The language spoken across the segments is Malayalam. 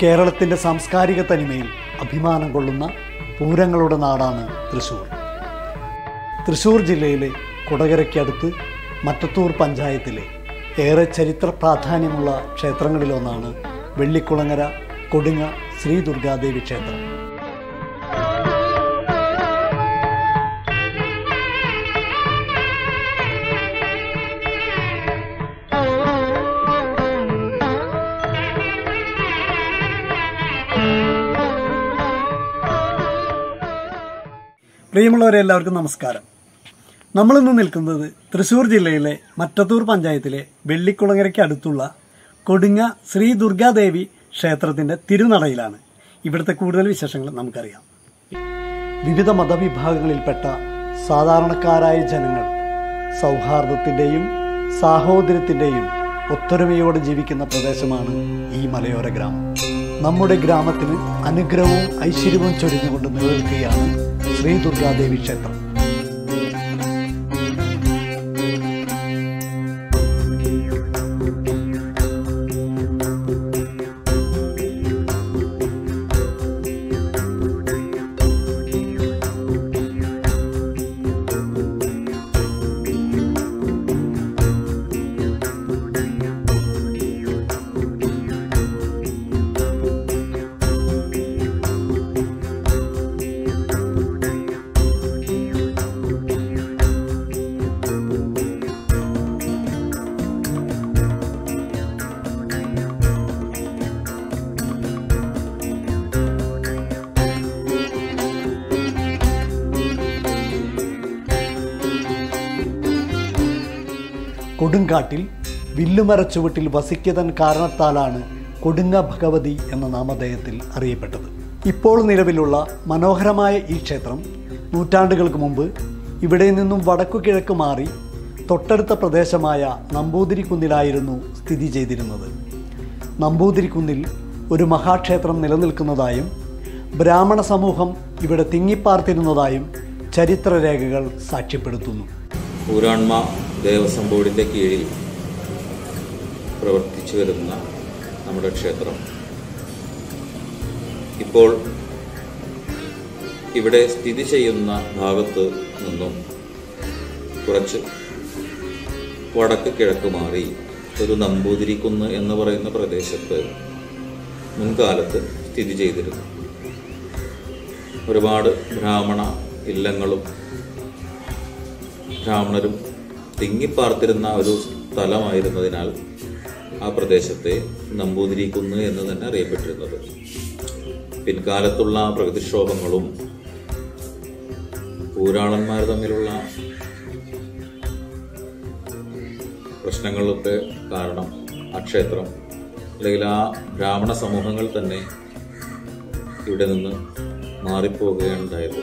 കേരളത്തിന്റെ സാംസ്കാരിക തനിമയിൽ അഭിമാനം കൊള്ളുന്ന പൂരങ്ങളുടെ നാടാണ് തൃശ്ശൂർ. തൃശ്ശൂർ ജില്ലയിലെ കൊടകരയ്ക്കടുത്ത് മറ്റത്തൂർ പഞ്ചായത്തിലെ ഏറെ ചരിത്ര പ്രാധാന്യമുള്ള ക്ഷേത്രങ്ങളിലൊന്നാണ് വെള്ളിക്കുളങ്ങര കൊടുങ്ങ ശ്രീ ദുർഗാദേവി ക്ഷേത്രം. പ്രിയമുള്ളവരെ, എല്ലാവർക്കും നമസ്കാരം. നമ്മളിന്ന് നിൽക്കുന്നത് തൃശ്ശൂർ ജില്ലയിലെ മറ്റത്തൂർ പഞ്ചായത്തിലെ വെള്ളിക്കുളങ്ങരയ്ക്ക് അടുത്തുള്ള കൊടുങ്ങ ശ്രീ ദുർഗാദേവി ക്ഷേത്രത്തിൻ്റെ തിരുനടയിലാണ്. ഇവിടുത്തെ കൂടുതൽ വിശേഷങ്ങൾ നമുക്കറിയാം. വിവിധ മതവിഭാഗങ്ങളിൽപ്പെട്ട സാധാരണക്കാരായ ജനങ്ങൾ സൗഹാർദ്ദത്തിൻ്റെയും സാഹോദര്യത്തിൻ്റെയും ഒത്തൊരുമയോടെ ജീവിക്കുന്ന പ്രദേശമാണ് ഈ മലയോര ഗ്രാമം. നമ്മുടെ ഗ്രാമത്തിന് അനുഗ്രഹവും ഐശ്വര്യവും ചൊരിഞ്ഞുകൊണ്ട് നിലനിൽക്കുകയാണ് ശ്രീ ദുർഗാദേവി ക്ഷേത്രം. കൊടുങ്കാട്ടിൽ വില്ലുമരച്ചുവട്ടിൽ വസിക്കതൻ കാരണത്താലാണ് കൊടുങ്ങ ഭഗവതി എന്ന നാമധേയത്തിൽ അറിയപ്പെട്ടത്. ഇപ്പോൾ നിലവിലുള്ള മനോഹരമായ ഈ ക്ഷേത്രം നൂറ്റാണ്ടുകൾക്ക് മുമ്പ് ഇവിടെ നിന്നും വടക്കു കിഴക്ക് മാറി തൊട്ടടുത്ത പ്രദേശമായ നമ്പൂതിരിക്കുന്നിലായിരുന്നു സ്ഥിതി ചെയ്തിരുന്നത്. നമ്പൂതിരിക്കുന്നിൽ ഒരു മഹാക്ഷേത്രം നിലനിൽക്കുന്നതായും ബ്രാഹ്മണ സമൂഹം ഇവിടെ തിങ്ങിപ്പാർത്തിരുന്നതായും ചരിത്രരേഖകൾ സാക്ഷ്യപ്പെടുത്തുന്നു. പൂരാണ്മ ദേവസ്വം ബോർഡിൻ്റെ കീഴിൽ പ്രവർത്തിച്ചു വരുന്ന നമ്മുടെ ക്ഷേത്രം ഇപ്പോൾ ഇവിടെ സ്ഥിതി ചെയ്യുന്ന ഭാഗത്ത് നിന്നും കുറച്ച് വടക്ക് കിഴക്ക് മാറി ഒരു നമ്പൂതിരിക്കുന്ന് എന്ന് പറയുന്ന പ്രദേശത്ത് മുൻകാലത്ത് സ്ഥിതി ചെയ്തിരുന്നു. ഒരുപാട് ബ്രാഹ്മണ ഇല്ലങ്ങളും ബ്രാഹ്മണരും തിങ്ങിപ്പാർത്തിരുന്ന ഒരു സ്ഥലമായിരുന്നതിനാൽ ആ പ്രദേശത്തെ നമ്പൂതിരിക്കുന്ന് എന്ന് തന്നെ അറിയപ്പെട്ടിരുന്നത്. പിൻകാലത്തുള്ള പ്രകൃതിക്ഷോഭങ്ങളും പൂരാളന്മാർ തമ്മിലുള്ള പ്രശ്നങ്ങളൊക്കെ കാരണം ആ ക്ഷേത്രം അല്ലെങ്കിൽ ആ ബ്രാഹ്മണ സമൂഹങ്ങൾ തന്നെ ഇവിടെ നിന്ന് മാറിപ്പോവുകയുണ്ടായത്.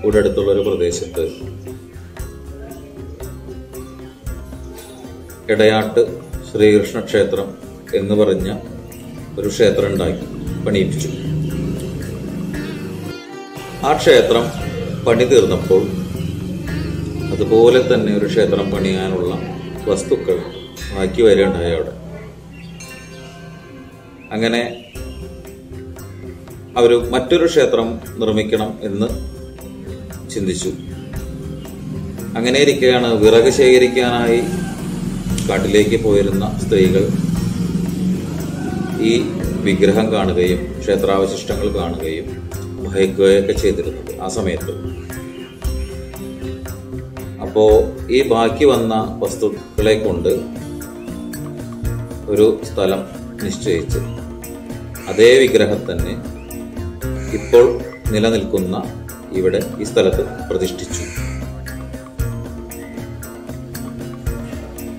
ഇവിടടുത്തുള്ളൊരു പ്രദേശത്ത് ഇടയാട്ട് ശ്രീകൃഷ്ണ ക്ഷേത്രം എന്ന് പറഞ്ഞ ഒരു ക്ഷേത്രം ഉണ്ടാക്കി പണിയിപ്പിച്ചു. ആ ക്ഷേത്രം പണി തീർന്നപ്പോൾ അതുപോലെ തന്നെ ഒരു ക്ഷേത്രം പണിയാനുള്ള വസ്തുക്കൾ ബാക്കി വരികയുണ്ടായി അവിടെ. അങ്ങനെ അവർ മറ്റൊരു ക്ഷേത്രം നിർമ്മിക്കണം എന്ന് ചിന്തിച്ചു. അങ്ങനെ ഇരിക്കുകയാണ് വിറക് ശേഖരിക്കാനായി കാട്ടിലേക്ക് പോയിരുന്ന സ്ത്രീകൾ ഈ വിഗ്രഹം കാണുകയും ക്ഷേത്രാവശിഷ്ടങ്ങൾ കാണുകയും ഭയക്കുകയൊക്കെ ചെയ്തിരുന്നത് ആ സമയത്ത്. അപ്പോൾ ഈ ബാക്കി വന്ന വസ്തുക്കളെ കൊണ്ട് ഒരു സ്ഥലം നിശ്ചയിച്ച് അതേ വിഗ്രഹം തന്നെ ഇപ്പോൾ നിലനിൽക്കുന്ന ഇവിടെ ഈ സ്ഥലത്ത് പ്രതിഷ്ഠിച്ചു.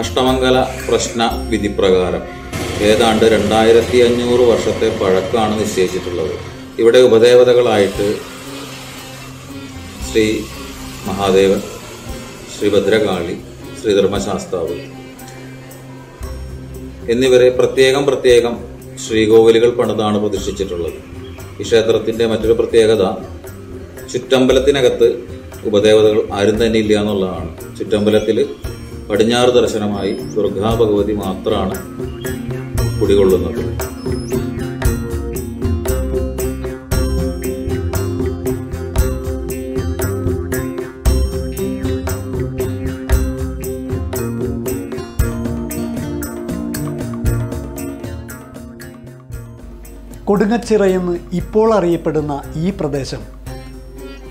അഷ്ടമംഗല പ്രശ്ന വിധിപ്രകാരം ഏതാണ്ട് 2500 വർഷത്തെ പഴക്കമാണ് നിശ്ചയിച്ചിട്ടുള്ളത്. ഇവിടെ ഉപദേവതകളായിട്ട് ശ്രീ മഹാദേവൻ, ശ്രീ ഭദ്രകാളി, ശ്രീ ധർമ്മശാസ്താവ് എന്നിവരെ പ്രത്യേകം പ്രത്യേകം ശ്രീകോവിലുകൾ പണിതാണ് പ്രതിഷ്ഠിച്ചിട്ടുള്ളത്. ഈ ക്ഷേത്രത്തിൻ്റെ മറ്റൊരു പ്രത്യേകത ചുറ്റമ്പലത്തിനകത്ത് ഉപദേവതകൾ ആരും തന്നെ ഇല്ല എന്നുള്ളതാണ്. ചുറ്റമ്പലത്തിൽ പടിഞ്ഞാറ് ദർശനമായി ദുർഗാ ഭഗവതി മാത്രമാണ് കുടികൊള്ളുന്നത്. കൊടുങ്ങച്ചിറയെന്ന് ഇപ്പോൾ അറിയപ്പെടുന്ന ഈ പ്രദേശം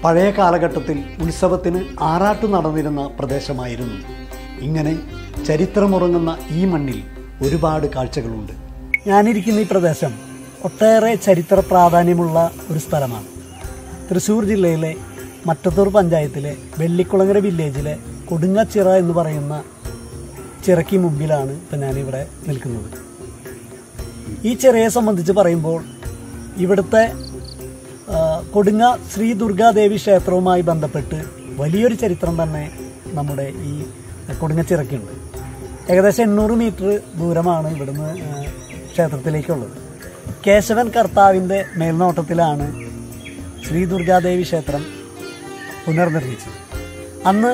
പഴയ കാലഘട്ടത്തിൽ ഉത്സവത്തിന് ആറാട്ട് നടന്നിരുന്ന പ്രദേശമായിരുന്നു. ഇങ്ങനെ ചരിത്രമുറങ്ങുന്ന ഈ മണ്ണിൽ ഒരുപാട് കാഴ്ചകളുണ്ട്. ഞാനിരിക്കുന്ന ഈ പ്രദേശം ഒട്ടേറെ ചരിത്ര പ്രാധാന്യമുള്ള ഒരു സ്ഥലമാണ്. തൃശ്ശൂർ ജില്ലയിലെ മട്ടത്തൂർ പഞ്ചായത്തിലെ വെള്ളിക്കുളങ്ങര വില്ലേജിലെ കൊടുങ്ങച്ചിറ എന്ന് പറയുന്ന ചിറയ്ക്ക് മുമ്പിലാണ് ഇപ്പം ഞാനിവിടെ നിൽക്കുന്നത്. ഈ ചിറയെ സംബന്ധിച്ച് പറയുമ്പോൾ ഇവിടുത്തെ കൊടുങ്ങ ശ്രീ ദുർഗാദേവി ക്ഷേത്രവുമായി ബന്ധപ്പെട്ട് വലിയൊരു ചരിത്രം തന്നെ നമ്മുടെ ഈ കൊടുങ്ങച്ചിറയ്ക്കുണ്ട്. ഏകദേശം 800 മീറ്റർ ദൂരമാണ് ഇവിടുന്ന് ക്ഷേത്രത്തിലേക്കുള്ളത്. കേശവൻ കർത്താവിൻ്റെ മേൽനോട്ടത്തിലാണ് ശ്രീ ദുർഗാദേവി ക്ഷേത്രം പുനർനിർമ്മിച്ചത്. അന്ന്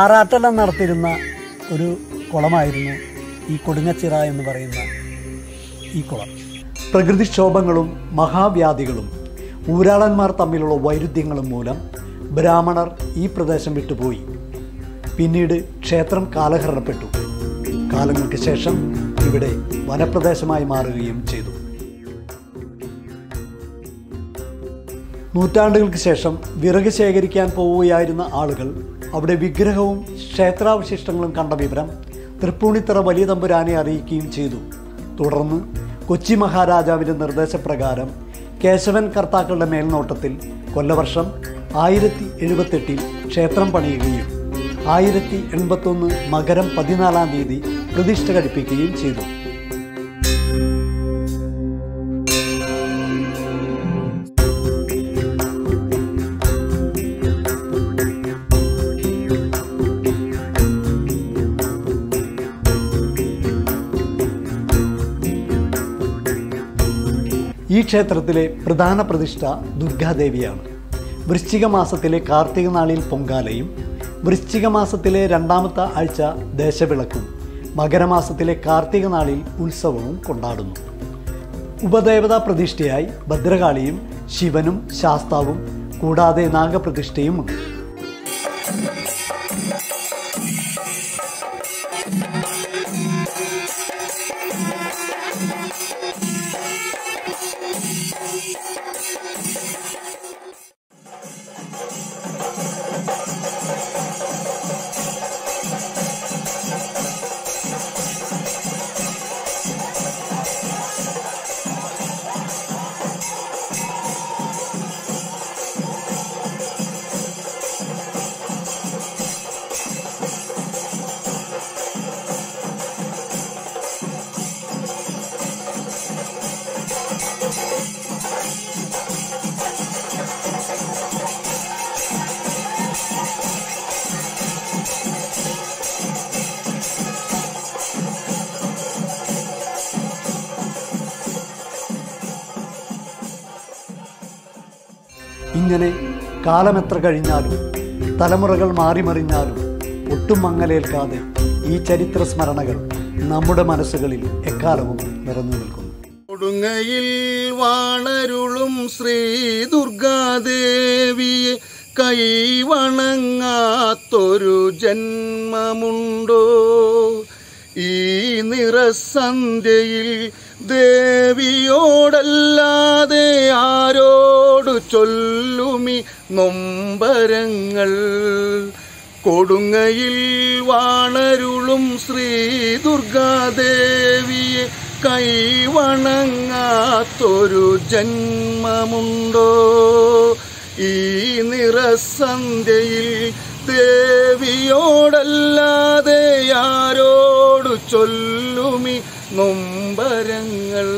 ആറാട്ടെല്ലാം നടത്തിയിരുന്ന ഒരു കുളമായിരുന്നു ഈ കൊടുങ്ങച്ചിറ എന്ന് പറയുന്ന ഈ കുളം. പ്രകൃതിക്ഷോഭങ്ങളും മഹാവ്യാധികളും ഊരാളന്മാർ തമ്മിലുള്ള വൈരുദ്ധ്യങ്ങളും മൂലം ബ്രാഹ്മണർ ഈ പ്രദേശം വിട്ടുപോയി. പിന്നീട് ക്ഷേത്രം കാലഹരണപ്പെട്ടു. കാലങ്ങൾക്ക് ശേഷം ഇവിടെ വനപ്രദേശമായി മാറുകയും ചെയ്തു. നൂറ്റാണ്ടുകൾക്ക് ശേഷം വിറക് ശേഖരിക്കാൻ പോവുകയായിരുന്ന ആളുകൾ അവിടെ വിഗ്രഹവും ക്ഷേത്രാവശിഷ്ടങ്ങളും കണ്ട വിവരം തൃപ്പൂണിത്തറ വലിയ തമ്പുരാനെ അറിയിക്കുകയും ചെയ്തു. തുടർന്ന് കൊച്ചി മഹാരാജാവിൻ്റെ നിർദ്ദേശപ്രകാരം കേശവൻ കർത്താക്കളുടെ മേൽനോട്ടത്തിൽ കൊല്ലവർഷം 1078 ക്ഷേത്രം പണിയുകയും 1081 മകരം 14 പ്രതിഷ്ഠ കഴിപ്പിക്കുകയും ചെയ്തു. ഈ ക്ഷേത്രത്തിലെ പ്രധാന പ്രതിഷ്ഠ ദുർഗാദേവിയാണ്. വൃശ്ചിക മാസത്തിലെ കാർത്തിക നാളിൽ പൊങ്കാലയും വൃശ്ചിക മാസത്തിലെ രണ്ടാമത്തെ ആഴ്ച ദേശവിളക്കും മകരമാസത്തിലെ കാർത്തിക നാളിൽ ഉത്സവവും കൊണ്ടാടുന്നു. ഉപദേവതാ പ്രതിഷ്ഠയായി ഭദ്രകാളിയും ശിവനും ശാസ്താവും കൂടാതെ നാഗപ്രതിഷ്ഠയുമുണ്ട്. ഇങ്ങനെ കാലമെത്ര കഴിഞ്ഞാലും തലമുറകൾ മാറിമറിഞ്ഞാലും ഒട്ടും മങ്ങലേൽക്കാതെ ഈ ചരിത്ര സ്മരണകൾ നമ്മുടെ മനസ്സുകളിൽ എക്കാലവും നിറഞ്ഞു നിൽക്കുന്നു. കൊടുങ്ങയിൽ വാണരുളും ശ്രീ ദുർഗാദേവിയെ കൈവണങ്ങാത്തൊരു ജന്മമുണ്ടോ? ഈ നിറസന്ധ്യയിൽ ദേവിയോടല്ലാതെ ആരോടു ചൊല്ലുമി നൊമ്പരങ്ങൾ? കൊടുങ്ങയിൽ വാണരുളും ശ്രീ ദുർഗാദേവിയെ കൈവണങ്ങാത്തൊരു ജന്മമുണ്ടോ? ഈ നിറസന്ധ്യയിൽ ദേവിയോടല്ലാതെ ആരോടു ചൊല്ലുമി നൊമ്പരങ്ങൾ